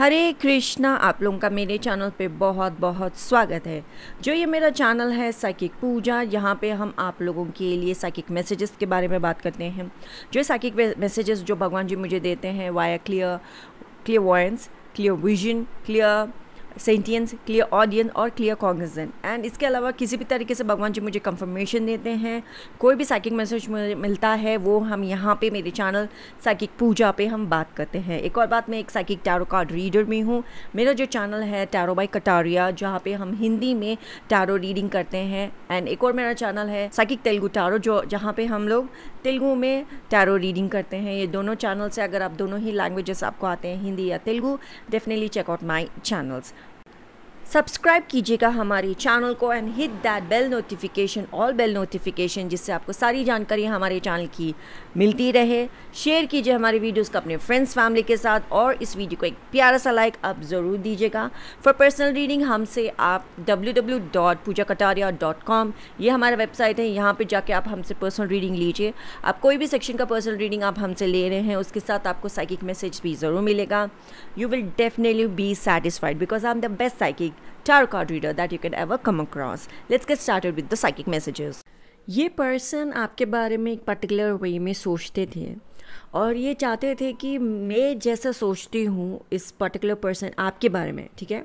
हरे कृष्णा, आप लोगों का मेरे चैनल पे बहुत बहुत स्वागत है। जो ये मेरा चैनल है साइकिक पूजा, यहाँ पे हम आप लोगों के लिए साइकिक मैसेजेस के बारे में बात करते हैं। जो साइकिक मैसेजेस जो भगवान जी मुझे देते हैं via clairvoyance, clear vision, clear sentience, clear audience और क्लियर कॉग्निजेंट। एंड इसके अलावा किसी भी तरीके से भगवान जी मुझे कंफर्मेशन देते हैं। कोई भी साइकिक मैसेज मुझे मिलता है वो हम यहाँ पे मेरे चैनल साइकिक पूजा पे हम बात करते हैं। एक और बात, मैं एक साइकिक टैरो कार्ड रीडर भी हूँ। मेरा जो चैनल है टैरो बाय कटारिया, जहाँ पे हम हिंदी में टैरो रीडिंग करते हैं। एंड एक और मेरा चैनल है साइकिक तेलुगू टैरो, जो जहाँ पे हम लोग तेलुगू में टैरो रीडिंग करते हैं। ये दोनों चैनल से अगर आप दोनों ही लैंग्वेजेस आपको आते हैं, हिंदी या Telugu, definitely check out my channels. Subscribe कीजिएगा हमारे चैनल को and hit that bell notification, all bell notification, जिससे आपको सारी जानकारी हमारे चैनल की मिलती रहे। शेयर कीजिए हमारे वीडियोस को अपने फ्रेंड्स फैमिली के साथ और इस वीडियो को एक प्यारा सा लाइक आप ज़रूर दीजिएगा। फॉर पर्सनल रीडिंग हमसे आप www.poojakataria.com, ये हमारा वेबसाइट है, यहाँ पर जाके आप हमसे पर्सनल रीडिंग लीजिए। आप कोई भी सेक्शन का पर्सनल रीडिंग आप हमसे ले रहे हैं, उसके साथ आपको साइकिक मैसेज भी ज़रूर मिलेगा। You will definitely be satisfied because I am the best psychic tarot card reader that you can ever come across. Let's get started with the psychic messages. ये पर्सन आपके बारे में एक पर्टिकुलर वे में सोचते थे और ये चाहते थे कि मैं जैसा सोचती हूँ इस पर्टिकुलर पर्सन आपके बारे में, ठीक है,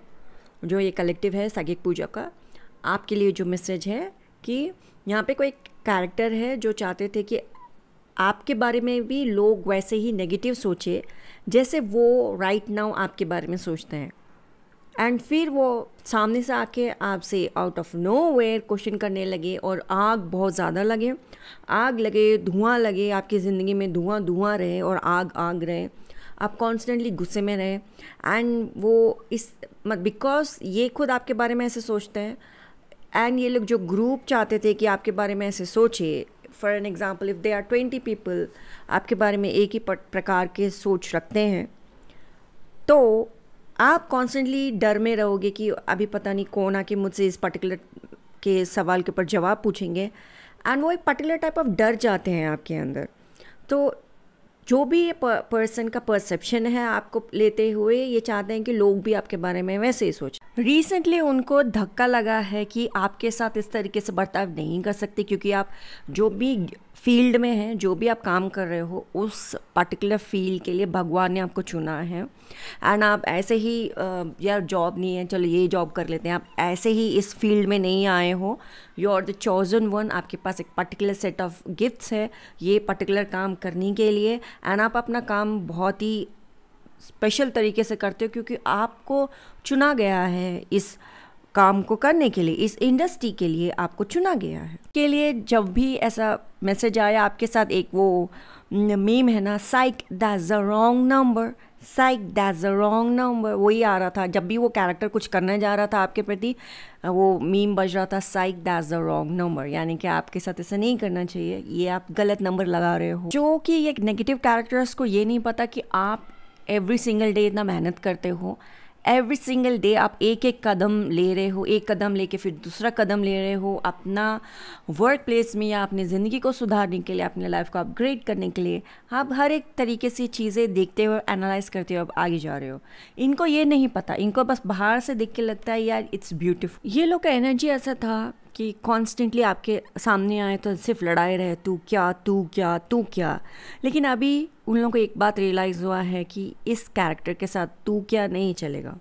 जो ये कलेक्टिव है साइकिक पूजा का, आपके लिए जो मैसेज है कि यहाँ पे कोई कैरेक्टर है जो चाहते थे कि आपके बारे में भी लोग वैसे ही नेगेटिव सोचे जैसे वो राइट नाउ आपके बारे में सोचते हैं। एंड फिर वो सामने से आके आपसे आउट ऑफ नोवेयर क्वेश्चन करने लगे और आग बहुत ज़्यादा लगे, आग लगे, धुआं लगे, आपकी ज़िंदगी में धुआं धुआं रहे और आग आग रहे, आप कॉन्स्टेंटली गुस्से में रहे। एंड वो इस बिकॉज ये खुद आपके बारे में ऐसे सोचते हैं एंड ये लोग जो ग्रुप चाहते थे कि आपके बारे में ऐसे सोचे, for an example if they are 20 people आपके बारे में एक ही प्रकार के सोच रखते हैं, तो आप कॉन्स्टेंटली डर में रहोगे कि अभी पता नहीं कौन आके मुझसे इस पर्टिकुलर के सवाल के ऊपर जवाब पूछेंगे। एंड वो एक पर्टिकुलर टाइप ऑफ डर जाते हैं आपके अंदर। तो जो भी ये पर्सन का परसेप्शन है आपको लेते हुए, ये चाहते हैं कि लोग भी आपके बारे में वैसे ही सोचें। रिसेंटली उनको धक्का लगा है कि आपके साथ इस तरीके से बर्ताव नहीं कर सकते, क्योंकि आप जो भी फील्ड में हैं, जो भी आप काम कर रहे हो, उस पर्टिकुलर फील्ड के लिए भगवान ने आपको चुना है। एंड आप ऐसे ही यार जॉब नहीं है, चलो ये जॉब कर लेते हैं, आप ऐसे ही इस फील्ड में नहीं आए हो। You are the chosen one, आपके पास एक पर्टिकुलर सेट ऑफ गिफ्ट्स है ये पर्टिकुलर काम करने के लिए। एंड आप अपना काम बहुत ही स्पेशल तरीके से करते हो क्योंकि आपको चुना गया है इस काम को करने के लिए, इस इंडस्ट्री के लिए आपको चुना गया है के लिए। जब भी ऐसा मैसेज आया आपके साथ, एक वो मीम है ना, psych that's a wrong number, psych that's a wrong number, वही आ रहा था। जब भी वो कैरेक्टर कुछ करने जा रहा था आपके प्रति, वो मीम बज रहा था psych that's a wrong number, यानी कि आपके साथ ऐसा नहीं करना चाहिए, ये आप गलत नंबर लगा रहे हो। जो कि ये नेगेटिव कैरेक्टर्स को ये नहीं पता कि आप एवरी सिंगल डे इतना मेहनत करते हो, एवरी सिंगल डे आप एक एक कदम ले रहे हो, एक कदम लेके फिर दूसरा कदम ले रहे हो अपना वर्क प्लेस में, या अपनी ज़िंदगी को सुधारने के लिए, अपने लाइफ को अपग्रेड करने के लिए। आप हर एक तरीके से चीज़ें देखते हो, एनालाइज करते हो, आप आगे जा रहे हो। इनको ये नहीं पता, इनको बस बाहर से देख के लगता है यार इट्स ब्यूटीफुल। ये लोग का एनर्जी ऐसा था कि कॉन्स्टेंटली आपके सामने आए तो सिर्फ लड़ाई रहे, तू क्या, तू क्या, तू क्या। लेकिन अभी उन लोगों को एक बात रियलाइज़ हुआ है कि इस कैरेक्टर के साथ तू क्या नहीं चलेगा,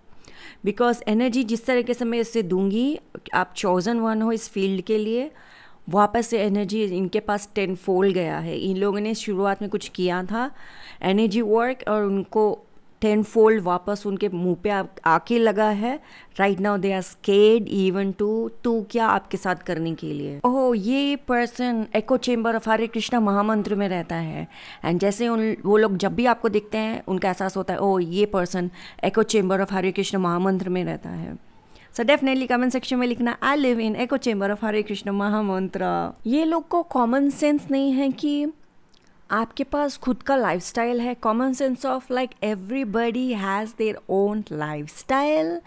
बिकॉज एनर्जी जिस तरीके से मैं इससे दूंगी, आप चॉजन वन हो इस फील्ड के लिए, वापस से एनर्जी इनके पास 10 फोल्ड गया है। इन लोगों ने शुरुआत में कुछ किया था एनर्जी वर्क और उनको 10 फोल्ड वापस उनके मुंह पे आके लगा है। Right now they are scared even to क्या आपके साथ करने के लिए। ओह, ये person echo chamber of Hare Krishna महामंत्र में रहता है। एंड जैसे वो लोग जब भी आपको देखते हैं, उनका एहसास होता है ओह ये person echo chamber of Hare Krishna महामंत्र में रहता है। सो डेफिनेटली कमेंट सेक्शन में लिखना I live in echo chamber of Hare Krishna महामंत्र। ये लोग को कॉमन सेंस नहीं है कि आपके पास खुद का लाइफस्टाइल है। Common sense of like everybody has their own lifestyle.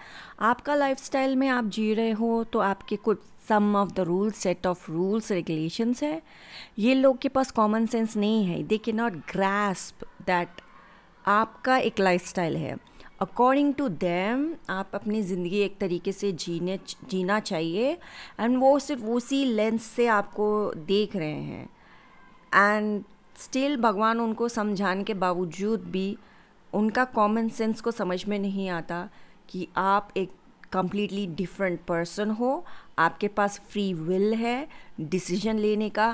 आपका लाइफस्टाइल में आप जी रहे हो तो आपके कुछ some of the rules, set of rules regulations है। ये लोग के पास कॉमन सेंस नहीं है, they can not grasp that आपका एक लाइफस्टाइल है। अकॉर्डिंग टू देम आप अपनी ज़िंदगी एक तरीके से जीना चाहिए, एंड वो सिर्फ उसी लेंस से आपको देख रहे हैं, एंड स्टिल भगवान उनको समझाने के बावजूद भी उनका कॉमन सेंस को समझ में नहीं आता कि आप एक कम्प्लीटली डिफरेंट पर्सन हो, आपके पास फ्री विल है डिसीजन लेने का,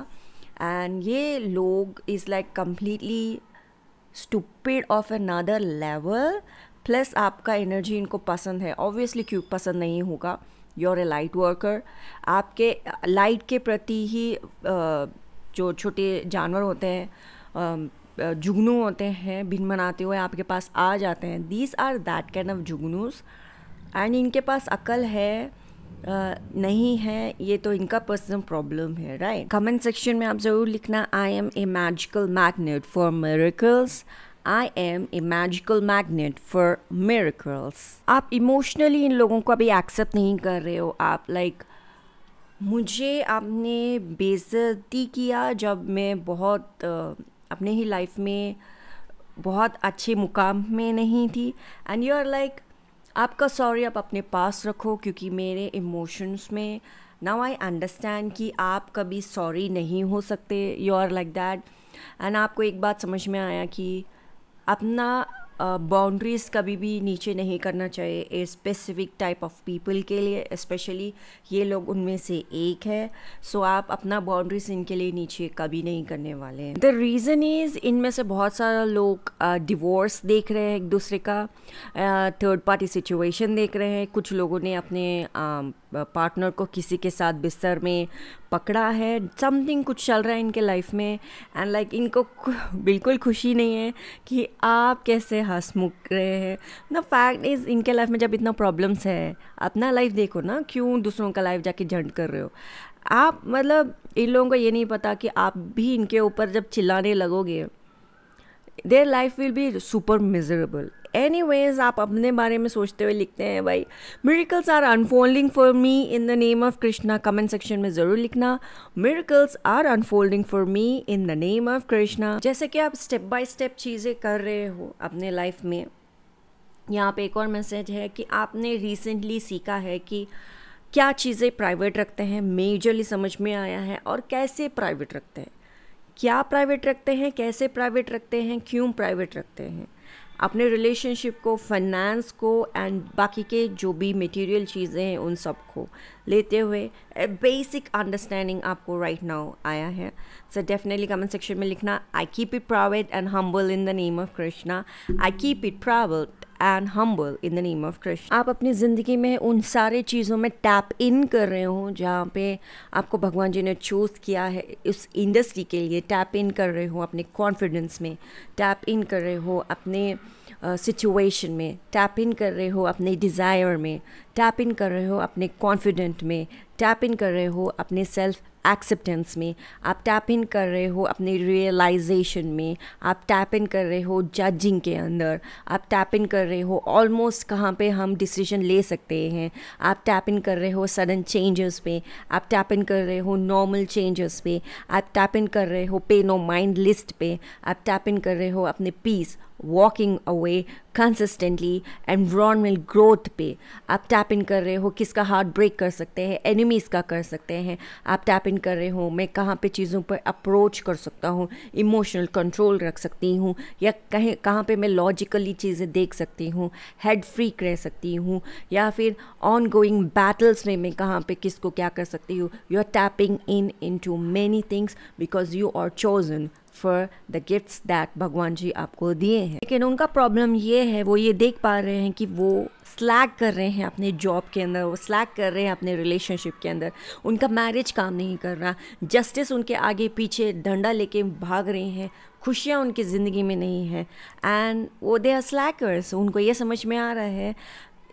एंड ये लोग is like completely stupid of another level. Plus आपका एनर्जी इनको पसंद है, ऑब्वियसली क्यों पसंद नहीं होगा, you are a light worker. आपके लाइट के प्रति ही जो छोटे जानवर होते हैं, जुगनू होते हैं, भिन मनाते हुए आपके पास आ जाते हैं। These are that kind of जुगनूस, एंड इनके पास अकल है नहीं है, ये तो इनका पर्सनल प्रॉब्लम है, राइट। कमेंट सेक्शन में आप ज़रूर लिखना, I am a magical magnet for miracles, I am a magical magnet for miracles. आप इमोशनली इन लोगों को अभी एक्सेप्ट नहीं कर रहे हो, आप लाइक मुझे आपने बेइज्जती किया जब मैं बहुत अपने ही लाइफ में बहुत अच्छे मुकाम में नहीं थी, एंड यू आर लाइक आपका सॉरी आप अपने पास रखो क्योंकि मेरे इमोशंस में नाउ आई अंडरस्टैंड कि आप कभी सॉरी नहीं हो सकते, you are like that. And आपको एक बात समझ में आया कि अपना बाउंड्रीज़ कभी भी नीचे नहीं करना चाहिए a specific type of people के लिए, स्पेशली ये लोग उनमें से एक है। सो आप अपना बाउंड्रीज इनके लिए नीचे कभी नहीं करने वाले हैं। द रीज़न इज़ इनमें से बहुत सारे लोग डिवोर्स देख रहे हैं, एक दूसरे का थर्ड पार्टी सिचुएशन देख रहे हैं, कुछ लोगों ने अपने पार्टनर को किसी के साथ बिस्तर में पकड़ा है, समथिंग कुछ चल रहा है इनके लाइफ में, एंड लाइक इनको बिल्कुल खुशी नहीं है कि आप कैसे हंसमुख रहे हैं। द फैक्ट इज़ इनके लाइफ में जब इतना प्रॉब्लम्स है, अपना लाइफ देखो ना, क्यों दूसरों का लाइफ जाके झंड कर रहे हो आप। मतलब इन लोगों को ये नहीं पता कि आप भी इनके ऊपर जब चिल्लाने लगोगे their life will be super miserable. Anyways आप अपने बारे में सोचते हुए लिखते हैं भाई, miracles are unfolding for me in the name of Krishna. Comment section में ज़रूर लिखना, miracles are unfolding for me in the name of Krishna. जैसे कि आप स्टेप बाय स्टेप चीज़ें कर रहे हो अपने लाइफ में, यहाँ पे एक और मैसेज है कि आपने रिसेंटली सीखा है कि क्या चीज़ें प्राइवेट रखते हैं, मेजरली समझ में आया है, और कैसे प्राइवेट रखते हैं, क्या प्राइवेट रखते हैं, कैसे प्राइवेट रखते हैं, क्यों प्राइवेट रखते हैं। अपने रिलेशनशिप को, फाइनेंस को, एंड बाकी के जो भी मटेरियल चीज़ें हैं उन सब को लेते हुए बेसिक अंडरस्टैंडिंग आपको राइट नाउ आया है। सो डेफिनेटली कमेंट सेक्शन में लिखना, I keep it private and humble in the name of Krishna, I keep it private and humble in the name of Krishna. आप अपनी ज़िंदगी में उन सारे चीज़ों में टैप इन कर रहे हो जहाँ पे आपको भगवान जी ने चूज़ किया है उस इंडस्ट्री के लिए, टैप इन कर रहे हो अपने कॉन्फिडेंस में, टैप इन कर रहे हो अपने सिचुएशन में, टैप इन कर रहे हो अपने डिज़ायर में, टैप इन कर रहे हो अपने कॉन्फिडेंट में, टैप इन कर रहे हो अपने सेल्फ एक्सेप्टेंस में, आप टैप इन कर रहे हो अपने रियलाइजेशन में, आप टैप इन कर रहे हो जजिंग के अंदर, आप टैप इन कर रहे हो ऑलमोस्ट कहाँ पे हम डिसीजन ले सकते हैं, आप टैप इन कर रहे हो सडन चेंजेस पे, आप टैप इन कर रहे हो नॉर्मल चेंजेस पे, आप टैप इन कर रहे हो पे नो माइंड लिस्ट पे, आप टैप इन कर रहे हो अपने peace, walking away consistently, environment growth पे, आप टैप इन कर रहे हो किसका हार्ट ब्रेक कर सकते हैं, एनिमीज़ का कर सकते हैं, आप टैप इन कर रहे हो मैं कहाँ पे चीज़ों पर अप्रोच कर सकता हूँ, इमोशनल कंट्रोल रख सकती हूँ, या कहीं कहाँ पे मैं लॉजिकली चीज़ें देख सकती हूँ, हेड फ्री रह सकती हूँ, या फिर ऑन गोइंग बैटल्स में मैं कहाँ पे किसको क्या कर सकती हूँ। You are tapping in to many things because you are chosen for the gifts that भगवान जी आपको दिए हैं। लेकिन उनका प्रॉब्लम ये है, वो ये देख पा रहे हैं कि वो स्लैक कर रहे हैं अपने जॉब के अंदर, वो स्लैक कर रहे हैं अपने रिलेशनशिप के अंदर, उनका मैरिज काम नहीं कर रहा, जस्टिस उनके आगे पीछे डंडा लेके भाग रहे हैं, खुशियाँ उनकी ज़िंदगी में नहीं है, एंड वो दे आर स्लैकर्स। उनको ये समझ में आ रहा है,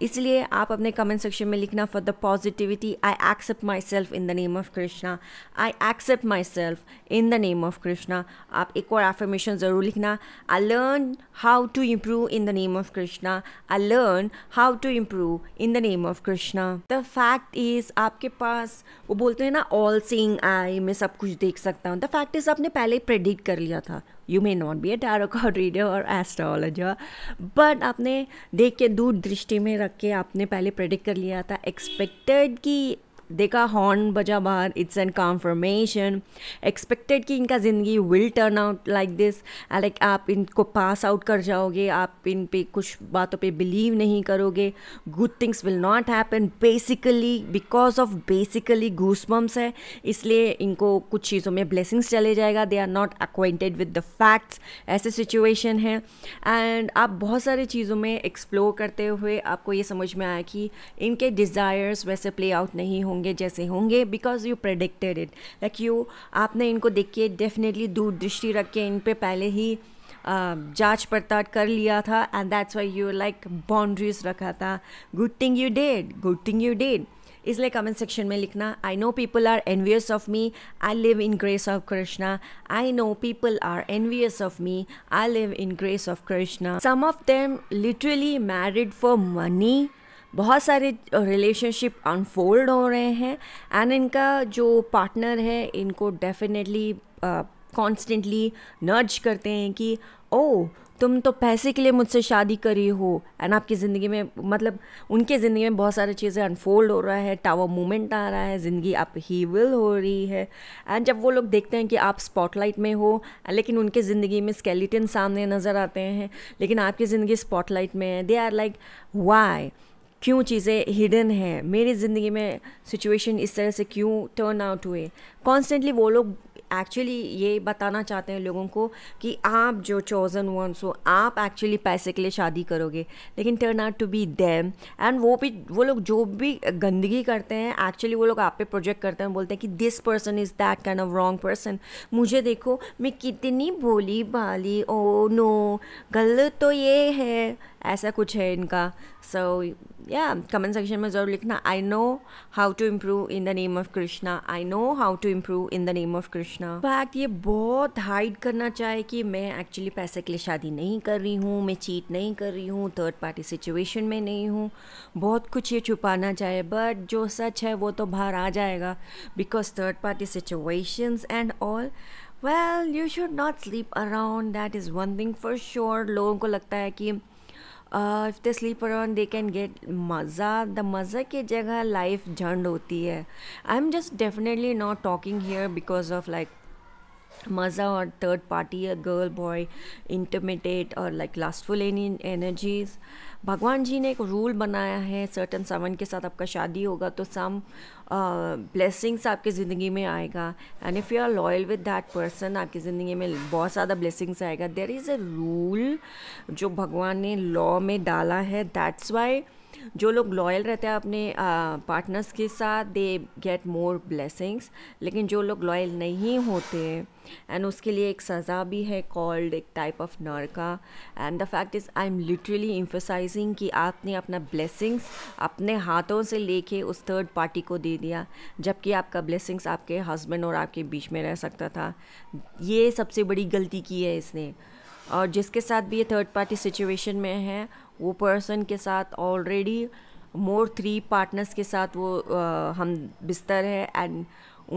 इसलिए आप अपने कमेंट सेक्शन में लिखना, for the positivity I accept myself in the name of Krishna, I accept myself in the name of Krishna. आप एक और एफर्मेशन ज़रूर लिखना, I learn how to improve in the name of Krishna, I learn how to improve in the name of Krishna. The fact is आपके पास, वो बोलते हैं ना ऑल सीइंग आई, मैं सब कुछ देख सकता हूँ, द फैक्ट इज़ आपने पहले ही प्रेडिक्ट कर लिया था, You may not be a tarot card reader or astrologer, but आपने देख के दूर दृष्टि में रख के आपने पहले प्रेडिक्ट कर लिया था, एक्सपेक्टेड कि देखा हॉर्न बजा बाहर, इट्स एन कॉन्फर्मेशन, एक्सपेक्टेड कि इनका ज़िंदगी will turn out like this, like आप इनको पास आउट कर जाओगे, आप इन पे कुछ बातों पे बिलीव नहीं करोगे, good things will not happen basically because of basically goosebumps है, इसलिए इनको कुछ चीज़ों में ब्लेसिंग्स चले जाएगा, they are not acquainted with the facts, ऐसे सिचुएशन है। एंड आप बहुत सारी चीज़ों में एक्सप्लोर करते हुए आपको ये समझ में आया कि इनके डिज़ायर्स वैसे प्ले आउट नहीं होंगे जैसे होंगे, because you predicted it, like you आपने इनको देख के डेफिनेटली दूरदृष्टि रख के इन पे पहले ही जांच पड़ताल कर लिया था, and that's why you like boundaries रखा था। Good thing you did, good thing you did. इसलिए कमेंट सेक्शन में लिखना, I know people are envious of me, I live in grace of Krishna. I know people are envious of me, I live in grace of Krishna. Some of them literally married for money, बहुत सारे relationship unfold हो रहे हैं, and इनका जो partner है इनको definitely constantly नर्ज करते हैं कि ओ तुम तो पैसे के लिए मुझसे शादी करी हो, एंड आपकी ज़िंदगी में मतलब उनके ज़िंदगी में बहुत सारी चीज़ें अनफोल्ड हो रहा है, टावर मूवमेंट आ रहा है, ज़िंदगी आप हीविल हो रही है। एंड जब वो लोग देखते हैं कि आप स्पॉटलाइट में हो, लेकिन उनके ज़िंदगी में स्केलेटन सामने नज़र आते हैं, लेकिन आपकी ज़िंदगी स्पॉटलाइट में है, दे आर लाइक व्हाई, क्यों चीज़ें हिडन हैं, मेरी ज़िंदगी में सिचुएशन इस तरह से क्यों टर्न आउट हुए। कॉन्स्टेंटली वो लोग एक्चुअली ये बताना चाहते हैं लोगों को कि आप जो चोज़न वंस हो, आप एक्चुअली पैसे के लिए शादी करोगे, लेकिन turn out to be them. And वो लोग जो भी गंदगी करते हैं एक्चुअली वो लोग आप पे प्रोजेक्ट करते हैं, बोलते हैं कि this person is that kind of wrong person, मुझे देखो मैं कितनी भोली भाली, ओ नो गलत तो ये है, ऐसा कुछ है इनका। सो या कमेंट सेक्शन में ज़रूर लिखना, I know how to improve in the name of Krishna, I know how to improve in the name of Krishna. Fact ये बहुत हाइड करना चाहे कि मैं एक्चुअली पैसे के लिए शादी नहीं कर रही हूँ, मैं चीट नहीं कर रही हूँ, थर्ड पार्टी सिचुएशन में नहीं हूँ, बहुत कुछ ये छुपाना चाहे, बट जो सच है वो तो बाहर आ जाएगा because third party situations and all. Well you should not sleep around, that is one thing for sure. लोगों को लगता है कि if they sleep around they can get मज़ा, द मज़ा की जगह लाइफ झंड होती है। I am just definitely not talking here because of like मज़ा और थर्ड पार्टी, गर्ल बॉय, इंटरमिटेट और लाइक लास्टफुल एनी एनर्जीज। भगवान जी ने एक रूल बनाया है, सर्टन समवन के साथ आपका शादी होगा तो सम ब्लेसिंग्स आपकी ज़िंदगी में आएगा, and if you are loyal with that person आपकी ज़िंदगी में बहुत ज़्यादा ब्लेसिंग्स आएगा। देयर इज़ अ रूल जो भगवान ने लॉ में डाला है, दैट्स वाई जो लोग लॉयल रहते हैं अपने पार्टनर्स के साथ दे गेट मोर ब्लेसिंग्स, लेकिन जो लोग लॉयल नहीं होते एंड उसके लिए एक सज़ा भी है कॉल्ड एक टाइप ऑफ नरका। And the fact is I am literally emphasising कि आपने अपना ब्लेसिंग्स अपने हाथों से लेके उस थर्ड पार्टी को दे दिया, जबकि आपका ब्लेसिंग्स आपके हस्बैंड और आपके बीच में रह सकता था। ये सबसे बड़ी गलती की है इसने, और जिसके साथ भी ये थर्ड पार्टी सिचुएशन में है वो पर्सन के साथ ऑलरेडी मोर 3 पार्टनर्स के साथ वो हम बिस्तर है, एंड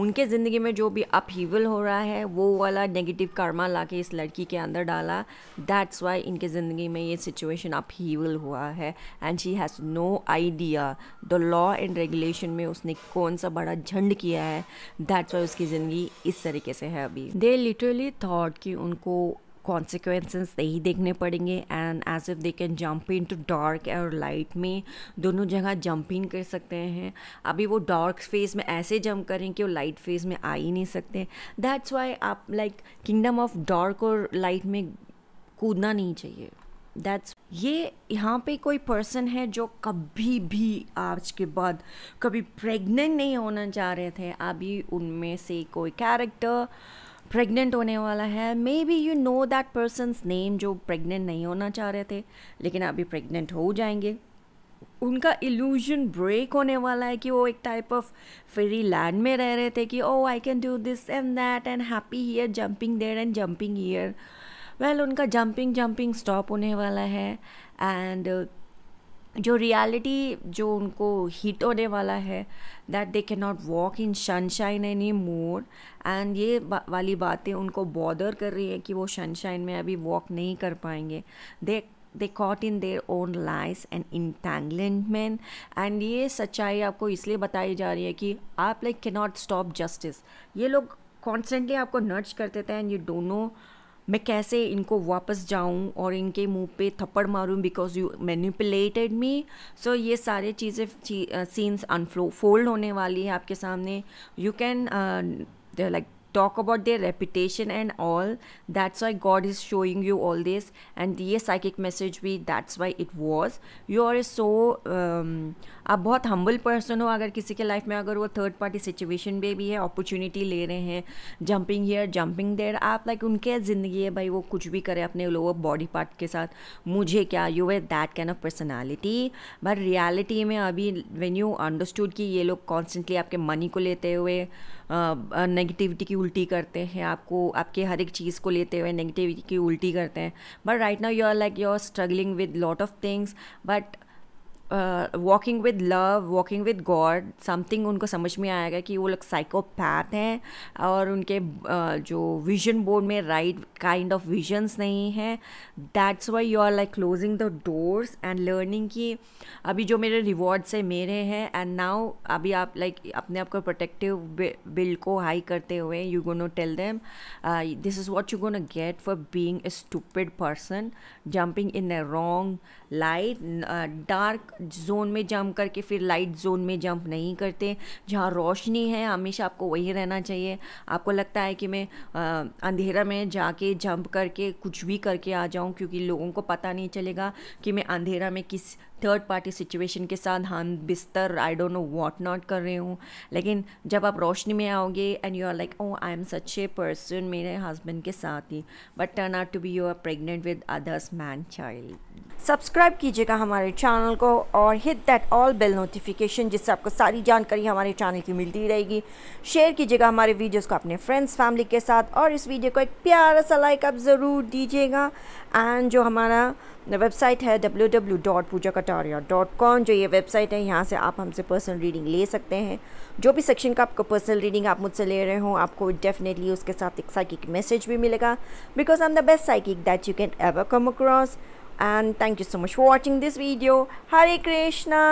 उनके ज़िंदगी में जो भी अपहीवल हो रहा है वो वाला नेगेटिव कर्मा लाके इस लड़की के अंदर डाला। दैट्स वाई इनके ज़िंदगी में ये सिचुएशन अपहीवल हुआ है, and she has no idea the law and regulation में उसने कौन सा बड़ा झंड किया है, दैट्स वाई उसकी ज़िंदगी इस तरीके से है अभी। दे लिटरली थॉट कि उनको कॉन्सिक्वेंसेस नहीं देखने पड़ेंगे, and as if they can jump into dark और लाइट में, दोनों जगह जंप इन कर सकते हैं। अभी वो डार्क फेज में ऐसे जंप करें कि वो लाइट फेज में आ ही नहीं सकते। दैट्स वाई आप लाइक किंगडम ऑफ डार्क और लाइट में कूदना नहीं चाहिए। दैट्स ये यहाँ पे कोई पर्सन है जो कभी भी आज के बाद कभी प्रेग्नेंट नहीं होना चाह रहे थे, अभी उनमें से कोई कैरेक्टर प्रेग्नेंट होने वाला है। Maybe you know that person's name जो प्रेग्नेंट नहीं होना चाह रहे थे लेकिन अभी प्रेग्नेंट हो जाएंगे। उनका इल्यूजन ब्रेक होने वाला है कि वो एक टाइप ऑफ फेरी लैंड में रह रहे थे कि oh I can do this and that and happy here, jumping there and jumping here. Well उनका जंपिंग स्टॉप होने वाला है, एंड जो रियलिटी जो उनको हिट होने वाला है that they can not walk in sunshine any more, and ये वाली बातें उनको बॉदर कर रही है कि वो सनशाइन में अभी वॉक नहीं कर पाएंगे. They caught in their own lies and entanglement. And ये सच्चाई आपको इसलिए बताई जा रही है कि आप like can not stop justice. ये लोग कॉन्स्टेंटली आपको नर्च करते थे एंड यू डोंट नो मैं कैसे इनको वापस जाऊं और इनके मुंह पे थप्पड़ मारूं because you manipulated me. So ये सारे चीज़ें सीन्स अनफोल्ड होने वाली है आपके सामने. You can like talk about their reputation and all. That's why God is showing you all this, and ये psychic message भी that's why it was. You are so आप बहुत humble person हो. अगर किसी के life में अगर वो third party situation में भी है, opportunity ले रहे हैं, jumping here jumping there, आप like उनके ज़िंदगी है भाई, वो कुछ भी करे अपने lower body part के साथ, मुझे क्या. You were that kind of personality, but reality में अभी when you understood कि ये लोग constantly आपके money को लेते हुए negativity की उल्टी करते हैं, आपको आपके हर एक चीज़ को लेते हुए नेगेटिविटी की उल्टी करते हैं. But right now you are like you are struggling with lot of things, but walking with love, walking with God, something उनको समझ में आएगा कि वो लोग साइकोपैथ हैं और उनके जो विजन बोर्ड में राइट काइंड ऑफ विजन्स नहीं हैं. That's why you are like closing the doors and learning कि अभी जो मेरे रिवॉर्ड्स है मेरे हैं. एंड नाउ अभी आप लाइक अपने आप को प्रोटेक्टिव बिल्ड को हाई करते हुए you gonna tell them this is what you gonna get for being a stupid person, jumping in a wrong light. Dark zone में जंप करके फिर लाइट जोन में जंप नहीं करते. जहाँ रोशनी है हमेशा आपको वही रहना चाहिए. आपको लगता है कि मैं अंधेरा में जाके जंप करके कुछ भी करके आ जाऊँ क्योंकि लोगों को पता नहीं चलेगा कि मैं अंधेरा में किस थर्ड पार्टी सिचुएशन के साथ हम बिस्तर I don't know what not कर रहे हूँ. लेकिन जब आप रोशनी में आओगे and you are like oh I am such a person मेरे हस्बैंड के साथ ही, but turn out to be you are pregnant with others man child. Subscribe कीजिएगा हमारे चैनल को और hit that all bell notification, जिससे आपको सारी जानकारी हमारे चैनल की मिलती रहेगी. शेयर कीजिएगा हमारे वीडियोज़ को अपने फ्रेंड्स फैमिली के साथ और इस वीडियो को एक प्यारा सा लाइक आप ज़रूर दीजिएगा. एंड जो हमारा वेबसाइट है www.poojakataria.com, जो ये वेबसाइट है यहाँ से आप हमसे पर्सनल रीडिंग ले सकते हैं. जो भी सेक्शन का आपको पर्सनल रीडिंग आप मुझसे ले रहे हो आपको डेफिनेटली उसके साथ एक साइकिक मैसेज भी मिलेगा because I am the best psychic that you can ever come across. And thank you so much for watching this video. Hare Krishna.